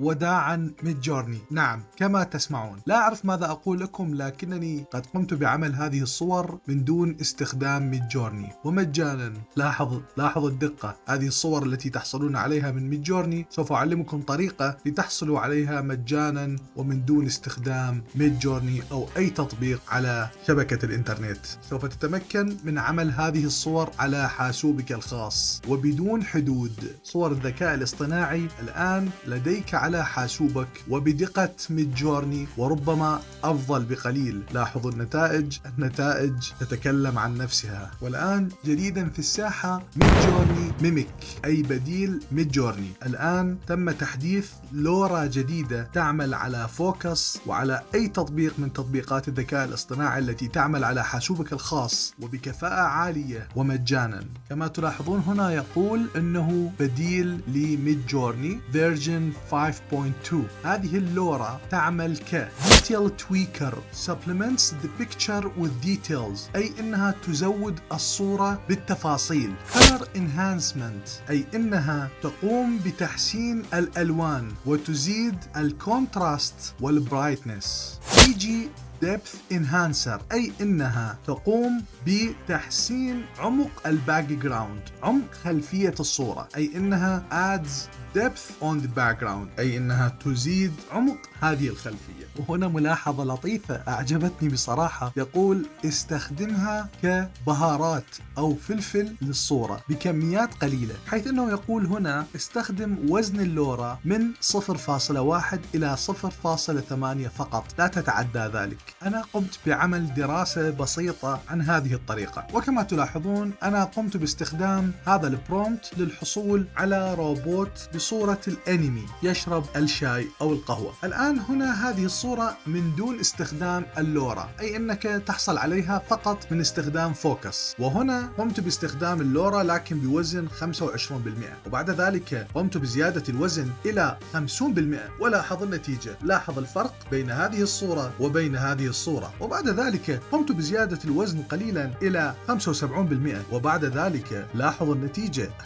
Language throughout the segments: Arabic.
وداعا ميدجورني. نعم كما تسمعون لا أعرف ماذا أقول لكم، لكنني قد قمت بعمل هذه الصور من دون استخدام ميدجورني ومجانا. لاحظ الدقة، هذه الصور التي تحصلون عليها من ميدجورني سوف أعلمكم طريقة لتحصلوا عليها مجانا ومن دون استخدام ميدجورني أو أي تطبيق على شبكة الإنترنت. سوف تتمكن من عمل هذه الصور على حاسوبك الخاص وبدون حدود. صور الذكاء الاصطناعي الآن لديك على حاسوبك وبدقة ميدجورني وربما أفضل بقليل. لاحظوا النتائج تتكلم عن نفسها. والآن جديدا في الساحة ميدجورني ميميك أي بديل ميدجورني. الآن تم تحديث لورا جديدة تعمل على فوكس وعلى أي تطبيق من تطبيقات الذكاء الاصطناعي التي تعمل على حاسوبك الخاص وبكفاءة عالية ومجانا. كما تلاحظون هنا يقول أنه بديل لميدجورني فيرجن 5.2. هذه اللورا تعمل ك Detail Tweaker Supplements the Picture with Details أي أنها تزود الصورة بالتفاصيل. Color Enhancement أي أنها تقوم بتحسين الألوان وتزيد الكونتراست والبرايتنس. تيجي Depth Enhancer أي أنها تقوم بتحسين عمق الباك جراوند، عمق خلفية الصورة، أي أنها adds depth on the background أي أنها تزيد عمق هذه الخلفية. وهنا ملاحظة لطيفة أعجبتني بصراحة، يقول استخدمها كبهارات أو فلفل للصورة بكميات قليلة، حيث أنه يقول هنا استخدم وزن اللورا من 0.1 إلى 0.8 فقط، لا تتعدى ذلك. أنا قمت بعمل دراسة بسيطة عن هذه الطريقة، وكما تلاحظون أنا قمت باستخدام هذا البرومبت للحصول على روبوت بصورة الأنمي يشرب الشاي أو القهوة. الآن هنا هذه الصورة من دون استخدام اللورا، أي أنك تحصل عليها فقط من استخدام فوكس. وهنا قمت باستخدام اللورا لكن بوزن 25%، وبعد ذلك قمت بزيادة الوزن إلى 50% ولاحظ النتيجة. لاحظ الفرق بين هذه الصورة وبين هذه الصورة. وبعد ذلك قمت بزيادة الوزن قليلا إلى 75%، وبعد ذلك لاحظ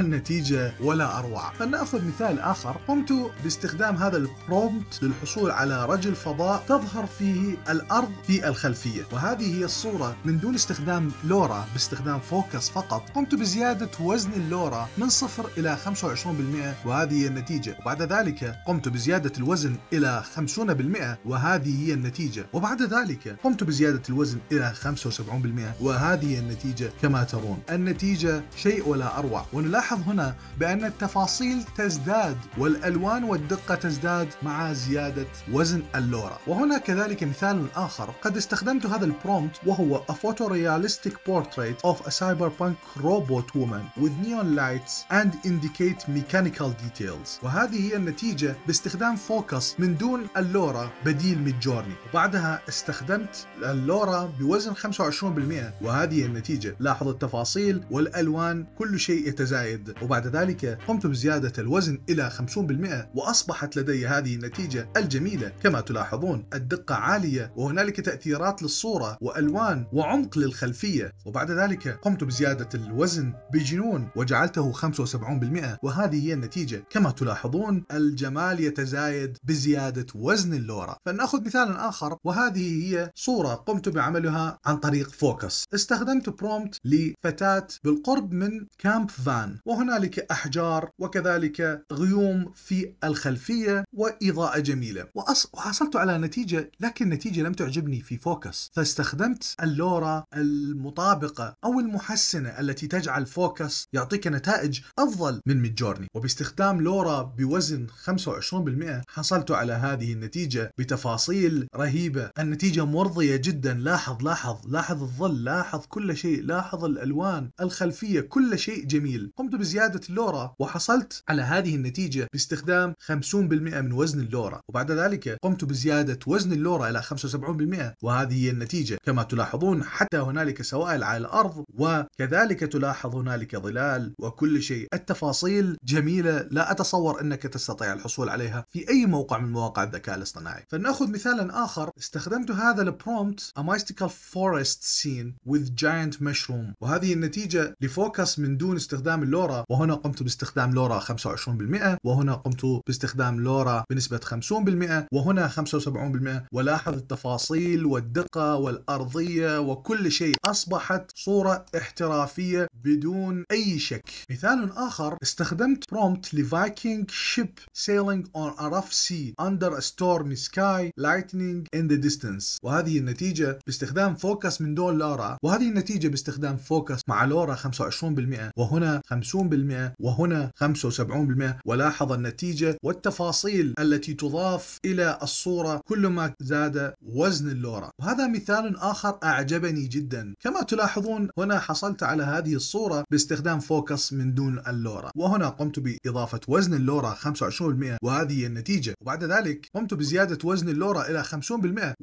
النتيجة ولا أروع. فلنأخذ مثال آخر. قمت باستخدام هذا البرومبت للحصول على رجل فضاء تظهر فيه الأرض في الخلفية، وهذه هي الصورة من دون استخدام لورا باستخدام فوكس فقط. قمت بزيادة وزن اللورا من 0 إلى 25% وهذه هي النتيجة، وبعد ذلك قمت بزيادة الوزن إلى 50% وهذه هي النتيجة، وبعد ذلك قمت بزيادة الوزن إلى 75% وهذه هي النتيجة. كما ترون النتيجة شيء ولا أروع. ونلاحظ هنا بأن التفاصيل تزداد والألوان والدقة تزداد مع زيادة وزن اللورا. وهنا كذلك مثال آخر، قد استخدمت هذا البرومبت وهو A photorealistic portrait of a cyberpunk robot woman with neon lights and indicate mechanical details، وهذه هي النتيجة باستخدام فوكس من دون اللورا بديل ميدجورني. وبعدها استخدمت اللورا بوزن 25% وهذه هي النتيجة. لاحظ التفاصيل والألوان كل شيء يتزايد، وبعد ذلك قمت بزيادة الوزن إلى 50% وأصبحت لدي هذه النتيجة الجميلة. كما تلاحظون الدقة عالية وهنالك تأثيرات للصورة وألوان وعمق للخلفية، وبعد ذلك قمت بزيادة الوزن بجنون وجعلته 75% وهذه هي النتيجة. كما تلاحظون الجمال يتزايد بزيادة وزن اللورا. فلنأخذ مثال آخر، وهذه هي صورة قمت بعملها عن طريق فوكس. استخدمت برومبت لفتاة بالقرب من كامب فان وهنالك أحجار وكذلك غيوم في الخلفية وإضاءة جميلة، وحصلت على نتيجة، لكن النتيجة لم تعجبني في فوكس، فاستخدمت اللورا المطابقة أو المحسنة التي تجعل فوكس يعطيك نتائج أفضل من ميدجورني. وباستخدام لورا بوزن 25% حصلت على هذه النتيجة بتفاصيل رهيبة. النتيجة مرضية جدا. لاحظ الظل، لاحظ كل شيء، لاحظ الألوان، الخلفية، كل شيء جميل. قمت بزيادة اللورا وحصلت على هذه النتيجة باستخدام 50% من وزن اللورا، وبعد ذلك قمت بزيادة وزن اللورا إلى 75% وهذه هي النتيجة. كما تلاحظون حتى هنالك سوائل على الأرض وكذلك تلاحظ هنالك ظلال وكل شيء. التفاصيل جميلة، لا أتصور أنك تستطيع الحصول عليها في أي موقع من مواقع الذكاء الاصطناعي. فلنأخذ مثالا آخر، استخدمت هذا البرومبت A mystical forest scene with giant mushroom، وهذه النتيجة لفوكس من دون استخدام اللورا، وهنا قمت باستخدام لورا 25% وهنا قمت باستخدام لورا بنسبة 50% وهنا 75%. ولاحظ التفاصيل والدقة والأرضية وكل شيء، أصبحت صورة احترافية بدون أي شك. مثال آخر، استخدمت برومبت لفايكينج شيب سيلينج on a rough sea under a stormy sky lightning in the distance، وهذه النتيجة باستخدام فوكس من دول لورا، وهذه النتيجة باستخدام فوكس مع لورا 25% وهنا 50% وهنا 75%. ولاحظ النتيجة والتفاصيل التي تضاف إلى الصورة كلما زاد وزن اللورا. وهذا مثال آخر أعجبني جدا. كما تلاحظون هنا حصلت على هذه الصورة باستخدام فوكس من دون اللورا، وهنا قمت بإضافة وزن اللورا 25% وهذه النتيجة. وبعد ذلك قمت بزيادة وزن اللورا إلى 50%.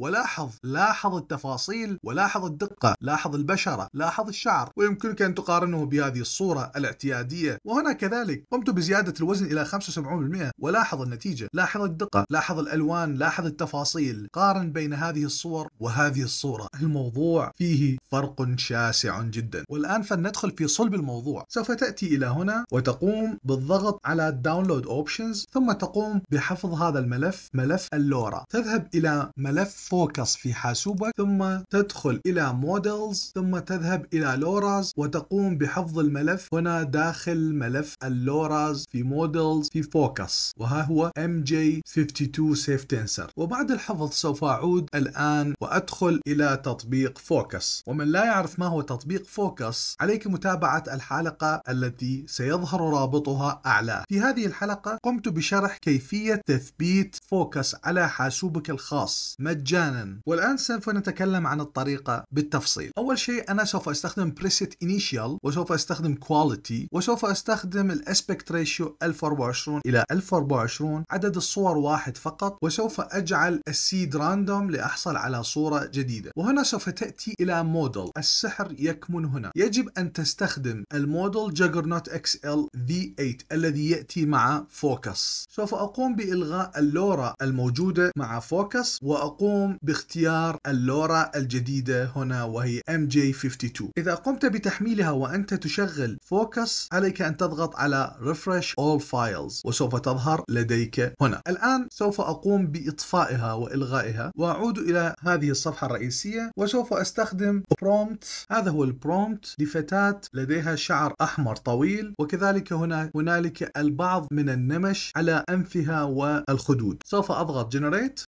ولاحظ التفاصيل ولاحظ الدقة، لاحظ البشرة، لاحظ الشعر، ويمكنك أن تقارنه بهذه الصورة الاعتيادية. وهنا كذلك قمت بزيادة الوزن إلى 75%. ولاحظ النتيجة، لاحظ الدقة، لاحظ الألوان، لاحظ التفاصيل. قارن بين هذه الصور وهذه الصورة، الموضوع فيه فرق شاسع جدا. والآن فلندخل في صلب الموضوع. سوف تأتي إلى هنا وتقوم بالضغط على Download Options، ثم تقوم بحفظ هذا الملف، ملف اللورا. تذهب إلى ملف فوكس في حاسوبك، ثم تدخل إلى Models، ثم تذهب إلى لوراز وتقوم بحفظ الملف هنا داخل ملف اللوراز في Models في فوكس، وها هو MJ52 Safe Tensor. وبعد الحفظ سوف أعود الآن وأدخل إلى تطبيق فوكس. ومن لا يعرف ما هو تطبيق فوكس، عليك متابعة الحلقة التي سيظهر رابطها أعلى. في هذه الحلقة قمت بشرح كيفية تثبيت فوكس على حاسوبك الخاص مجانا، والآن سوف نتكلم عن الطريقة بالتفصيل. أول شيء أنا سوف أستخدم preset initial، وسوف أستخدم quality، وسوف أستخدم الاسبكت ريشيو 1024 إلى 1024، عدد الصور واحد فقط، وسوف أجعل السيد راندوم لأحصل على صورة جديدة. وهنا سوف تأتي إلى موديل، السحر يكمن هنا. يجب أن تستخدم الموديل Juggernaut XL V8 الذي يأتي مع فوكس. سوف أقوم بإلغاء اللورا الموجودة مع فوكس وأقوم باختيار اللورا الجديدة هنا وهي MJ52. إذا قمت بتحميلها وأنت تشغل فوكس، عليك أن تضغط على Refresh All Files وسوف تظهر لديك هنا. الآن سوف أقوم بإطفائها وإلغائها وأعود إلى هذه الصفحة الرئيسية، وسوف أستخدم برومبت. هذا هو البرومبت لفتاة لديها شعر أحمر طويل، وكذلك هنالك البعض من النمش على أنفها والخدود. سوف أضغط Generate،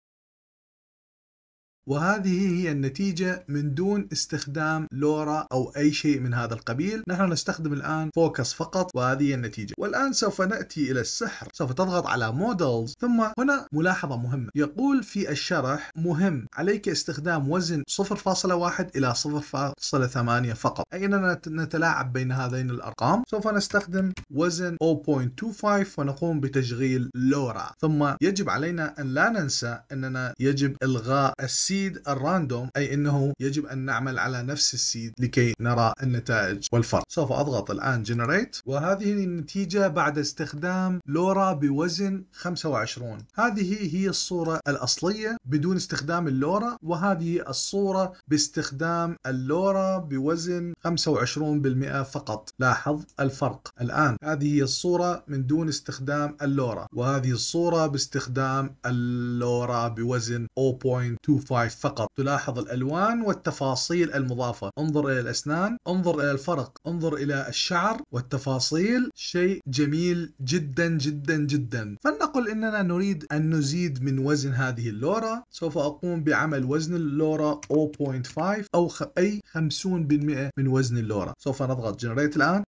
وهذه هي النتيجة من دون استخدام لورا أو أي شيء من هذا القبيل. نحن نستخدم الآن فوكس فقط، وهذه النتيجة. والآن سوف نأتي إلى السحر، سوف تضغط على مودلز، ثم هنا ملاحظة مهمة. يقول في الشرح مهم عليك استخدام وزن 0.1 إلى 0.8 فقط، أي أننا نتلاعب بين هذين الأرقام. سوف نستخدم وزن 0.25 ونقوم بتشغيل لورا. ثم يجب علينا أن لا ننسى أننا يجب إلغاء السي الراندوم، أي أنه يجب أن نعمل على نفس السيد لكي نرى النتائج والفرق. سوف أضغط الآن Generate، وهذه النتيجة بعد استخدام لورا بوزن 25. هذه هي الصورة الأصلية بدون استخدام اللورا، وهذه الصورة باستخدام اللورا بوزن 25% فقط. لاحظ الفرق. الآن هذه هي الصورة من دون استخدام اللورا، وهذه الصورة باستخدام اللورا بوزن 0.25 فقط. تلاحظ الألوان والتفاصيل المضافة. انظر إلى الأسنان، انظر إلى الفرق، انظر إلى الشعر والتفاصيل. شيء جميل جدا جدا جدا. فلنقل إننا نريد أن نزيد من وزن هذه اللورا. سوف أقوم بعمل وزن اللورا 0.5 أي 50% من وزن اللورا. سوف نضغط Generate الآن.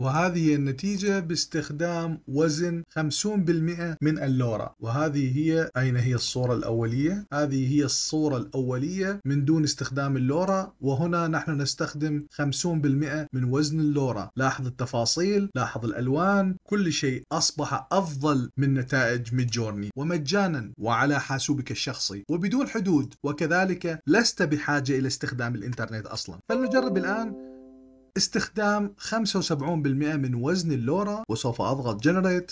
وهذه النتيجة باستخدام وزن 50% من اللورا. وهذه هي، أين هي الصورة الأولية؟ هذه هي الصورة الأولية من دون استخدام اللورا، وهنا نحن نستخدم 50% من وزن اللورا. لاحظ التفاصيل، لاحظ الألوان، كل شيء أصبح أفضل من نتائج ميدجورني، ومجانا وعلى حاسوبك الشخصي وبدون حدود، وكذلك لست بحاجة إلى استخدام الإنترنت أصلا. فلنجرب الآن استخدام 75% من وزن اللورا، وسوف أضغط Generate.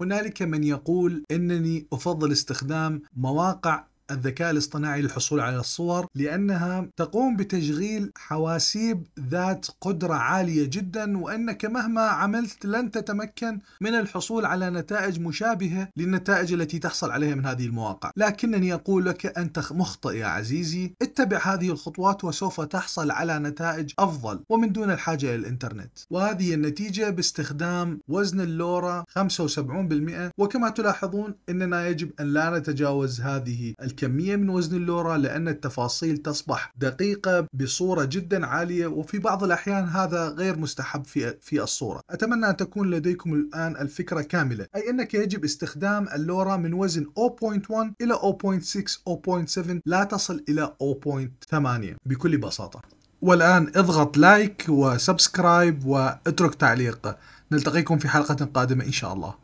هنالك من يقول أنني أفضل استخدام مواقع الذكاء الاصطناعي للحصول على الصور، لأنها تقوم بتشغيل حواسيب ذات قدرة عالية جدا، وأنك مهما عملت لن تتمكن من الحصول على نتائج مشابهة للنتائج التي تحصل عليها من هذه المواقع. لكنني أقول لك أنت مخطئ يا عزيزي، اتبع هذه الخطوات وسوف تحصل على نتائج أفضل ومن دون الحاجة إلى الإنترنت. وهذه النتيجة باستخدام وزن اللورا 75%، وكما تلاحظون أننا يجب أن لا نتجاوز هذه الكمية من وزن اللورا، لأن التفاصيل تصبح دقيقة بصورة جدا عالية، وفي بعض الأحيان هذا غير مستحب في الصورة. أتمنى أن تكون لديكم الآن الفكرة كاملة، أي أنك يجب استخدام اللورا من وزن 0.1 إلى 0.6 0.7، لا تصل إلى 0.8 بكل بساطة. والآن اضغط لايك وسبسكرايب واترك تعليق. نلتقيكم في حلقة قادمة إن شاء الله.